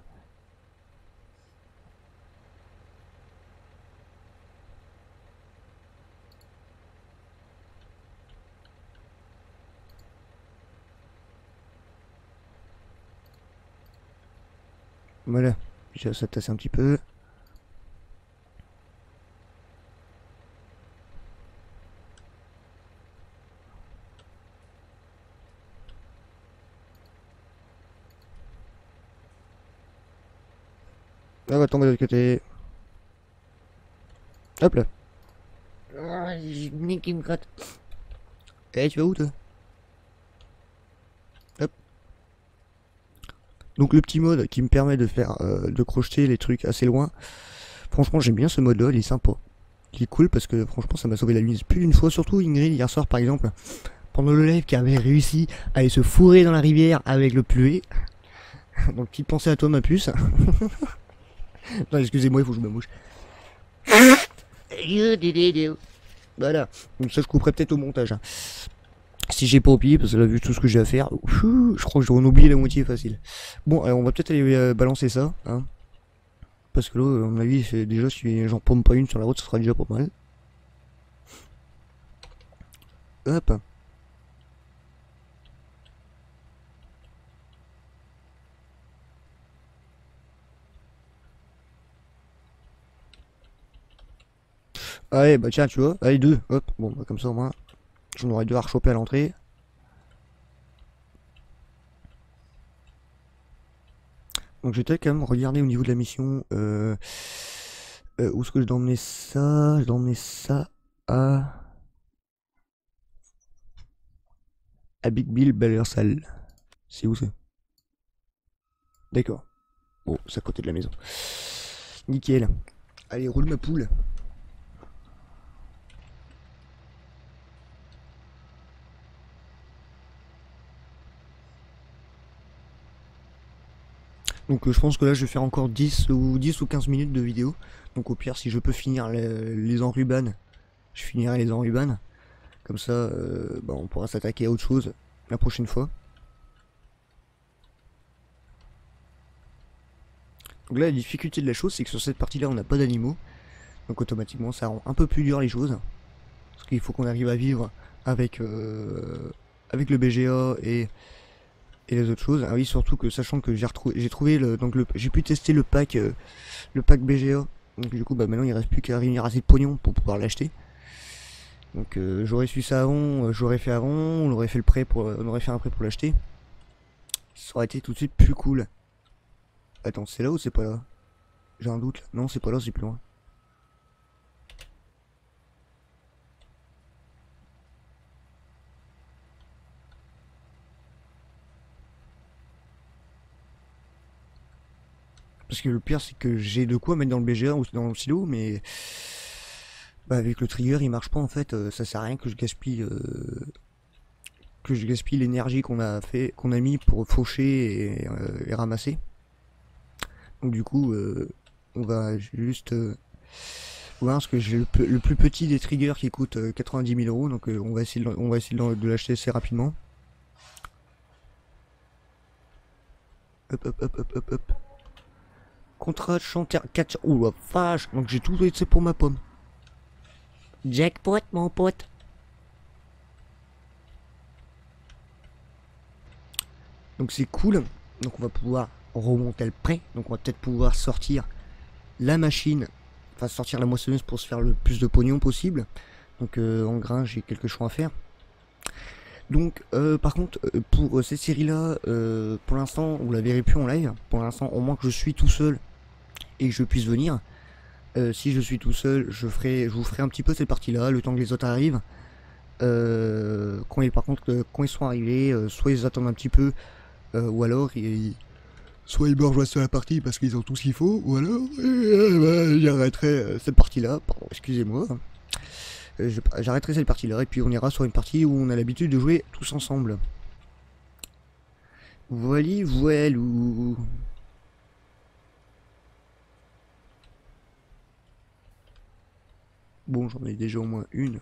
Voilà, ça tasse un petit peu. On va tomber de l'autre côté. Hop là. Ah, j'ai le nez qui me gratte. Eh, tu vas où toi? Donc le petit mode qui me permet de faire de crocheter les trucs assez loin. Franchement j'aime bien ce mode là, il est sympa. Il est cool parce que franchement ça m'a sauvé la mise plus d'une fois. Surtout Ingrid hier soir par exemple, pendant le live, qui avait réussi à aller se fourrer dans la rivière avec le pluie. Donc petite pensée à toi ma puce. Non excusez-moi, il faut que je me mouche. Voilà, donc ça je couperai peut-être au montage. Hein. Si j'ai pas oublié, parce que là vu tout ce que j'ai à faire, je crois que j'aurais oublié la moitié facile. Bon, alors on va peut-être aller balancer ça, hein. Parce que là, à mon avis, déjà si j'en pompe pas une sur la route, ça sera déjà pas mal. Hop. Allez, bah tiens, tu vois, allez deux, hop, bon, bah, comme ça au moins. J'en aurais dû à rechoper à l'entrée. Donc j'étais quand même regarder au niveau de la mission où est-ce que je dois emmener ça. Je dois emmener ça à Big Bill Ballersal. C'est où c'est? D'accord. Bon, c'est à côté de la maison. Nickel. Allez, roule ma poule. Donc je pense que là je vais faire encore 10 ou 15 minutes de vidéo. Donc au pire si je peux finir les enrubanes, je finirai les enrubanes. Comme ça bah, on pourra s'attaquer à autre chose la prochaine fois. Donc là la difficulté de la chose c'est que sur cette partie là on n'a pas d'animaux. Donc automatiquement ça rend un peu plus dur les choses. Parce qu'il faut qu'on arrive à vivre avec, avec le BGA et les autres choses. Ah oui, surtout que sachant que j'ai pu tester le pack BGA, donc du coup bah maintenant il reste plus qu'à réunir assez de pognon pour pouvoir l'acheter. Donc j'aurais su ça avant, on aurait fait le prêt pour, l'acheter, ça aurait été tout de suite plus cool. Attends, c'est là ou c'est pas là? J'ai un doute. Non, c'est pas là, c'est plus loin. Parce que le pire c'est que j'ai de quoi mettre dans le BGA ou dans le silo, mais bah, avec le trigger il marche pas en fait, ça sert à rien que je gaspille l'énergie qu'on a mis pour faucher et ramasser. Donc du coup on va juste voir ce que j'ai le plus petit des triggers qui coûte 90 000 €, donc on va essayer de l'acheter assez rapidement. Hop hop hop hop hop hop. Contrat de chantier 4. Ouh la vache. Donc j'ai tout laissé pour ma pomme. Jackpot mon pote. Donc c'est cool. Donc on va pouvoir remonter le prêt. Donc on va peut-être pouvoir sortir la machine. Enfin sortir la moissonneuse pour se faire le plus de pognon possible. Donc en grain j'ai quelques choix à faire. Donc par contre pour cette série là pour l'instant vous la verrez plus en live. Pour l'instant au moins que je suis tout seul et que je puisse venir. Si je suis tout seul je vous ferai un petit peu cette partie là le temps que les autres arrivent. Quand ils sont arrivés soit ils attendent un petit peu ou alors soit ils me rejoignent sur la partie parce qu'ils ont tout ce qu'il faut, ou alors j'arrêterai cette partie là. Pardon, excusez-moi. J'arrêterai cette partie là et puis on ira sur une partie où on a l'habitude de jouer tous ensemble. Voili voilou. Bon, j'en ai déjà au moins une.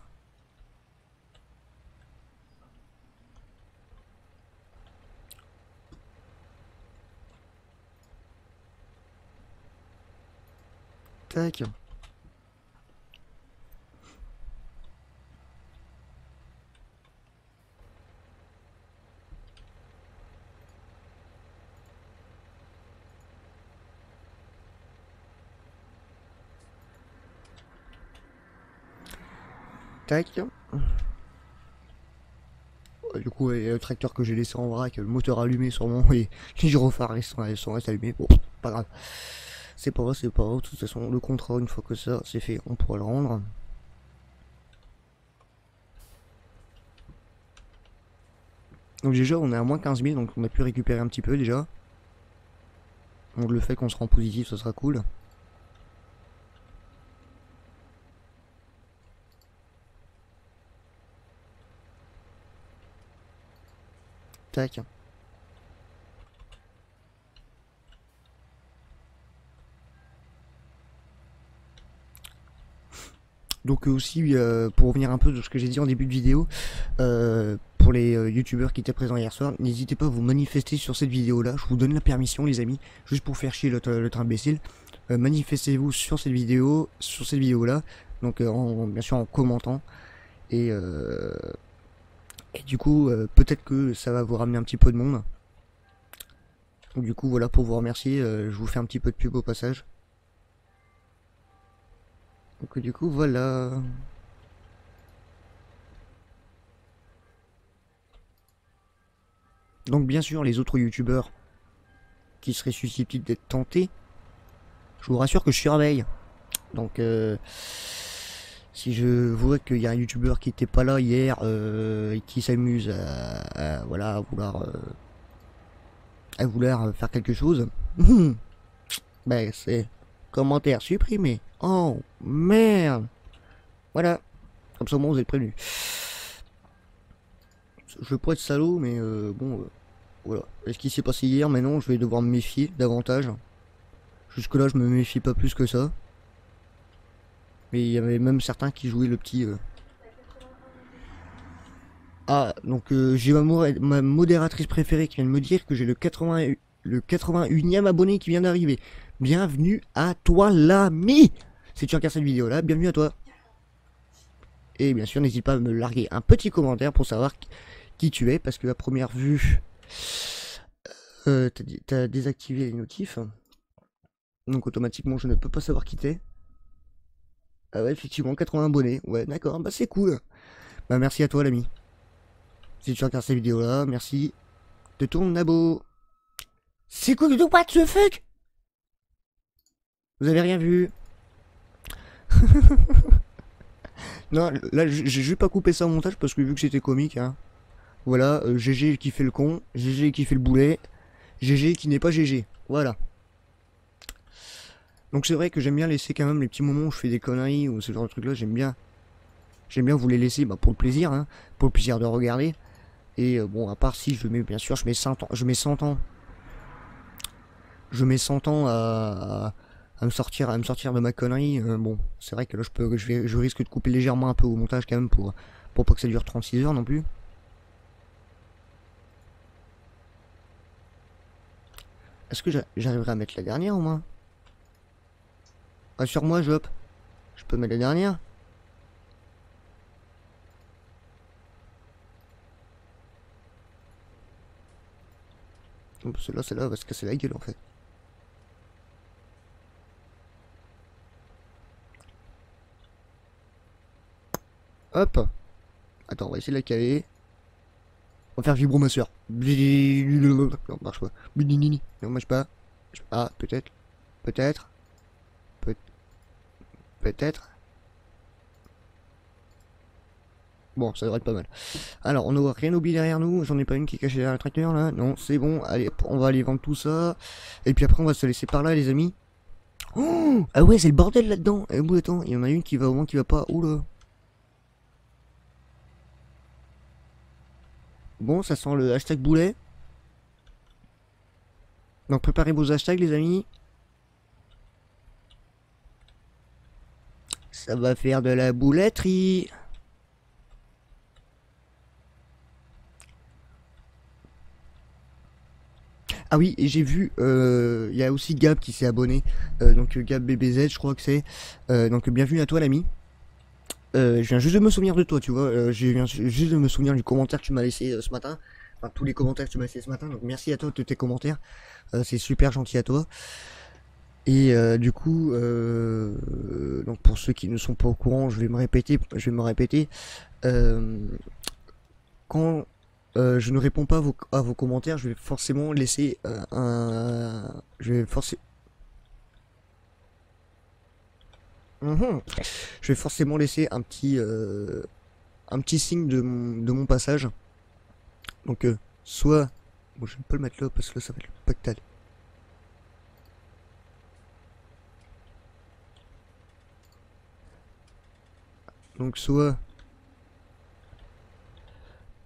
Tac. Du coup, le tracteur que j'ai laissé en vrac, le moteur allumé sûrement, et les gyrophares ils sont allumés. Bon, pas grave. C'est pas grave. De toute façon, le contrat, une fois que ça c'est fait, on pourra le rendre. Donc déjà, on est à moins 15 000, donc on a pu récupérer un petit peu déjà. Donc le fait qu'on se rend positif, ça sera cool. Tac. Donc aussi pour revenir un peu de ce que j'ai dit en début de vidéo, pour les youtubeurs qui étaient présents hier soir, n'hésitez pas à vous manifester sur cette vidéo là, je vous donne la permission les amis, juste pour faire chier l'autre imbécile. Manifestez-vous sur cette vidéo là, donc bien sûr en commentant et du coup peut-être que ça va vous ramener un petit peu de monde. Donc du coup voilà, pour vous remercier je vous fais un petit peu de pub au passage. Donc du coup voilà. Donc bien sûr les autres youtubeurs qui serait susceptible d'être tenté, je vous rassure que je surveille. Donc si je vois qu'il y a un youtubeur qui n'était pas là hier et qui s'amuse à, voilà, à vouloir faire quelque chose, ben c'est commentaire supprimé. Oh merde. Voilà. Comme ça au moins vous êtes prévenus. Je veux pas être salaud, mais bon, voilà. Et ce qui s'est passé hier, maintenant, je vais devoir me méfier davantage. Jusque-là, je me méfie pas plus que ça. Mais il y avait même certains qui jouaient le petit... Ah, donc j'ai ma modératrice préférée qui vient de me dire que j'ai le 81e abonné qui vient d'arriver. Bienvenue à toi, l'ami! Si tu regardes cette vidéo-là, bienvenue à toi. Et bien sûr, n'hésite pas à me larguer un petit commentaire pour savoir qui tu es, parce que à première vue, t'as désactivé les notifs. Donc automatiquement, je ne peux pas savoir qui t'es. Ah ouais, effectivement, 80 abonnés. Ouais, d'accord, bah c'est cool. Bah merci à toi, l'ami. Si tu regardes cette vidéo-là, merci de ton abo. C'est cool, what the fuck? Vous avez rien vu. Non, là, j'ai juste pas coupé ça au montage parce que vu que c'était comique, hein. Voilà, GG qui fait le con, GG qui fait le boulet, GG qui n'est pas GG, voilà. Donc c'est vrai que j'aime bien laisser quand même les petits moments où je fais des conneries ou ce genre de trucs-là, j'aime bien vous les laisser, bah, pour le plaisir, hein, pour le plaisir de regarder. Et bon, à part si je mets, bien sûr, je mets 100 ans à me sortir de ma connerie, bon, c'est vrai que là je risque de couper légèrement un peu au montage quand même pour pas que ça dure 36 heures non plus. Est-ce que j'arriverai à mettre la dernière au moins? Rassure-moi, Jop. Je peux mettre la dernière? Celle-là va se casser la gueule en fait. Hop. Attends, on va essayer de la caler. On va faire vibro ma soeur. Non, marche pas. Non, marche pas. Ah, peut-être. Peut-être. Peut-être. Bon, ça devrait être pas mal. Alors, on n'a rien oublié derrière nous. J'en ai pas une qui est cachée derrière le tracteur, là. Non, c'est bon. Allez, on va aller vendre tout ça. Et puis après, on va se laisser par là, les amis. Oh, ah ouais, c'est le bordel là-dedans. Et au bout de temps, il y en a une qui va au moins, qui va pas. Oula. Bon, ça sent le hashtag boulet. Donc préparez vos hashtags, les amis. Ça va faire de la bouletterie. Ah oui, et j'ai vu, il y a aussi Gab qui s'est abonné. Donc Gab BBZ, je crois que c'est. Donc bienvenue à toi, l'ami. Je viens juste de me souvenir de toi, tu vois, je viens juste de me souvenir du commentaire que tu m'as laissé ce matin, enfin tous les commentaires que tu m'as laissé ce matin, donc merci à toi de tes commentaires, c'est super gentil à toi. Et du coup, donc pour ceux qui ne sont pas au courant, je vais me répéter, quand je ne réponds pas à vos commentaires, je vais forcément laisser Je vais forcément laisser un petit signe de mon passage. Donc soit... Bon, je vais pas le mettre là parce que là ça va être le pactal. Donc soit...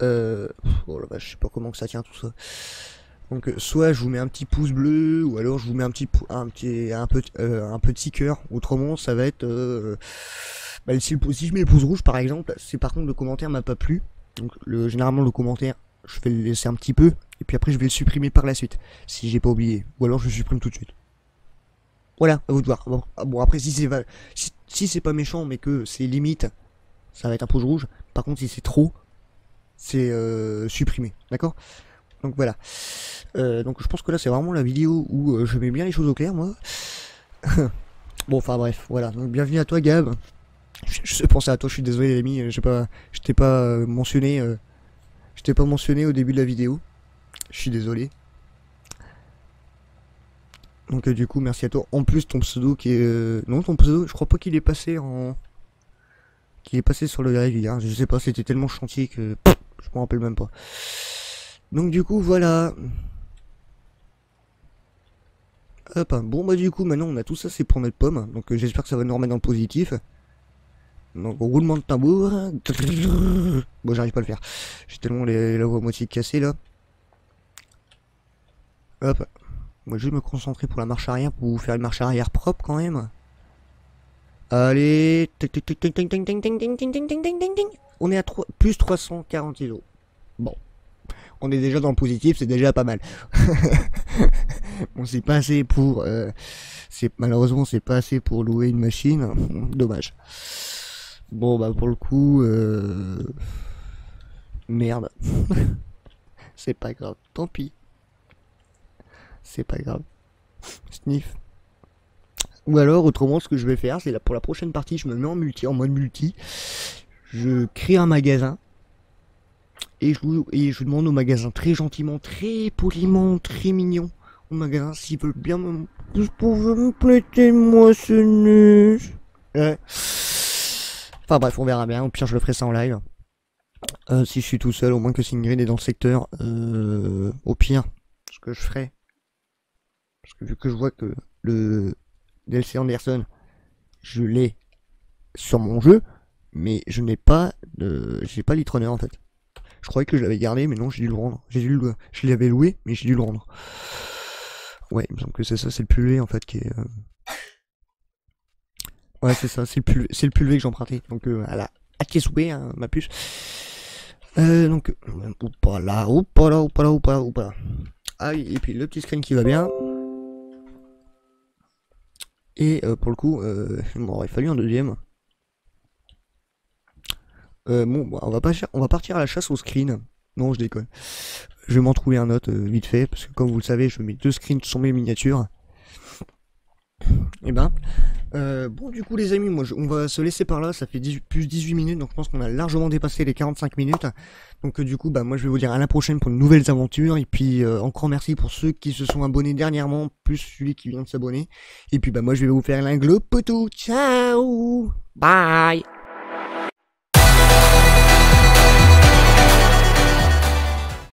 Oh la vache, je sais pas comment que ça tient tout ça. Donc soit je vous mets un petit pouce bleu, ou alors je vous mets un petit cœur. Autrement ça va être bah, si je mets le pouce rouge par exemple, c'est par contre le commentaire m'a pas plu. Donc généralement le commentaire je vais le laisser un petit peu et puis après je vais le supprimer par la suite si j'ai pas oublié, ou alors je le supprime tout de suite. Voilà, à vous de voir. Bon, ah, bon après si c'est pas méchant mais que c'est limite, ça va être un pouce rouge. Par contre si c'est trop, c'est supprimé, d'accord? Donc voilà, donc je pense que là c'est vraiment la vidéo où je mets bien les choses au clair moi. Bon enfin bref, voilà, donc bienvenue à toi Gab. Je pensais à toi, je suis désolé les amis, je t'ai pas mentionné au début de la vidéo, je suis désolé. Donc du coup merci à toi. En plus ton pseudo qui est... Non, ton pseudo je crois pas qu'il est passé en... Qu'il est passé sur le régulier, hein. Je sais pas, c'était tellement chantier que... Pff, je m'en rappelle même pas. Donc du coup voilà. Hop, bon bah du coup maintenant on a tout ça, c'est pour notre pomme. Donc j'espère que ça va nous remettre dans le positif. Donc roulement de tambour. Bon j'arrive pas à le faire. J'ai tellement la voix à moitié cassée là. Hop. Moi je vais me concentrer pour la marche arrière, pour vous faire une marche arrière propre quand même. Allez. On est à plus 340 kilos. Bon. On est déjà dans le positif, c'est déjà pas mal. Bon, c'est pas assez pour... malheureusement, c'est pas assez pour louer une machine. Dommage. Bon, bah pour le coup... Merde. C'est pas grave, tant pis. C'est pas grave. Sniff. Ou alors, autrement, ce que je vais faire, c'est pour la prochaine partie, je me mets en mode multi. Je crée un magasin. Et je demande au magasin très gentiment, très poliment, très mignon, au magasin s'ils veulent bien me... Vous pouvez me prêter moi ce nœud. Ouais. Enfin bref, on verra bien, au pire je le ferai ça en live. Si je suis tout seul, au moins que Ingrid est dans le secteur, au pire, ce que je ferai. Parce que vu que je vois que le DLC Anderson, je l'ai sur mon jeu, mais je n'ai pas de... J'ai pas l'e-trunner en fait. Je croyais que je l'avais gardé, mais non, j'ai dû le rendre. Je l'avais loué, mais j'ai dû le rendre. Ouais, il me semble que c'est ça, c'est le pulvé en fait qui est... Ouais, c'est ça, c'est le pulvé que j'ai emprunté. Donc, à tes souhaits, hein, ma puce. Donc, oupa là, oupa là, oupa là, oupa là, oupa là. Ah oui, et puis le petit screen qui va bien. Et pour le coup, il m'aurait fallu un deuxième. Bon, bah, on va partir à la chasse au screen. Non, je déconne. Je vais m'en trouver un autre vite fait, parce que comme vous le savez, je mets deux screens sur mes miniatures. Et ben, bon du coup les amis, moi on va se laisser par là. Ça fait plus 18 minutes, donc je pense qu'on a largement dépassé les 45 minutes. Donc du coup, bah moi je vais vous dire à la prochaine pour de nouvelles aventures. Et puis encore merci pour ceux qui se sont abonnés dernièrement, plus celui qui vient de s'abonner. Et puis bah moi je vais vous faire l'inglo poteau. Ciao, bye.